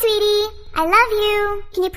sweetie. I love you. Can you